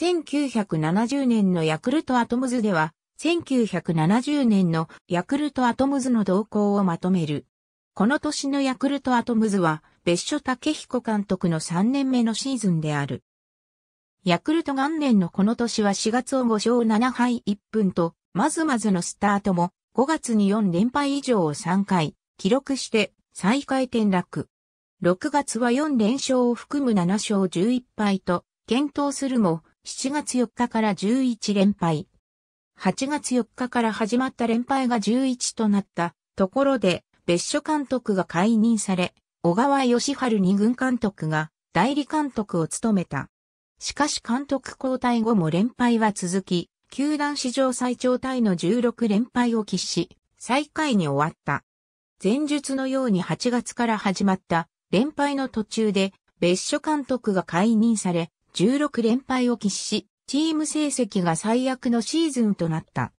1970年のヤクルトアトムズでは、1970年のヤクルトアトムズの動向をまとめる。この年のヤクルトアトムズは、別所武彦監督の3年目のシーズンである。ヤクルト元年のこの年は4月を5勝7敗1分と、まずまずのスタートも、5月に4連敗以上を3回、記録して、最下位転落。6月は4連勝を含む7勝11敗と、健闘するも、7月4日から11連敗。8月4日から始まった連敗が11となったところで別所監督が解任され、小川義治二軍監督が代理監督を務めた。しかし監督交代後も連敗は続き、球団史上最長タイの16連敗を喫し、最下位に終わった。前述のように8月から始まった連敗の途中で別所監督が解任され、16連敗を喫し、チーム成績が最悪のシーズンとなった。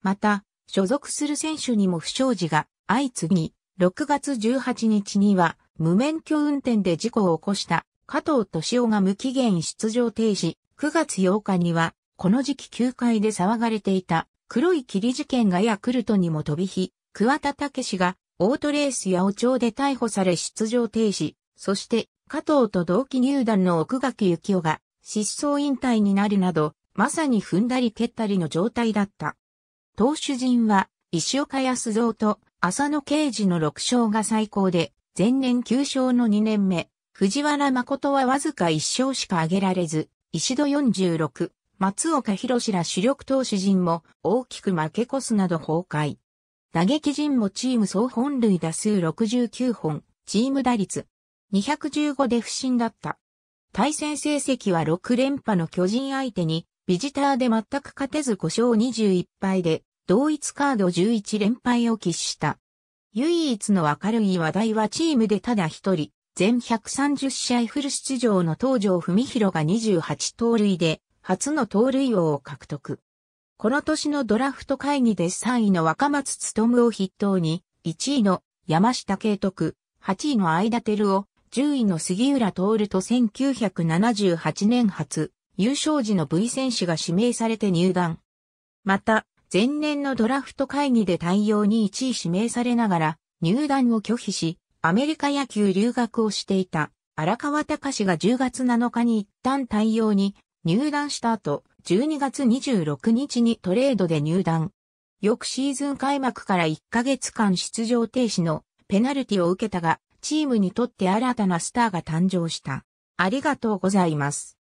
また、所属する選手にも不祥事が相次ぎ、6月18日には無免許運転で事故を起こした加藤敏夫が無期限出場停止、9月8日にはこの時期球界で騒がれていた黒い霧事件がヤクルトにも飛び火、桑田武がオートレース八百長で逮捕され出場停止、そして加藤と同期入団の奥垣幸男が失踪引退になるなど、まさに踏んだり蹴ったりの状態だった。投手陣は、石岡康三と浅野啓二の6勝が最高で、前年9勝の2年目、藤原誠はわずか1勝しか挙げられず、石戸46、松岡弘ら主力投手陣も大きく負け越すなど崩壊。打撃陣もチーム総本塁打数69本、チーム打率.215で不振だった。対戦成績は6連覇の巨人相手に、ビジターで全く勝てず5勝21敗で、同一カード11連敗を喫した。唯一の明るい話題はチームでただ一人、全130試合フル出場の東條文裕が28盗塁で、初の盗塁王を獲得。この年のドラフト会議で3位の若松勉を筆頭に、1位の山下慶徳、8位の相田照夫、10位の杉浦徹と1978年初、優勝時の V 選手が指名されて入団。また、前年のドラフト会議で大洋に1位指名されながら、入団を拒否し、アメリカ野球留学をしていた荒川隆が10月7日に一旦大洋に入団した後、12月26日にトレードで入団。翌シーズン開幕から1ヶ月間出場停止のペナルティを受けたが、チームにとって新たなスターが誕生した。ありがとうございます。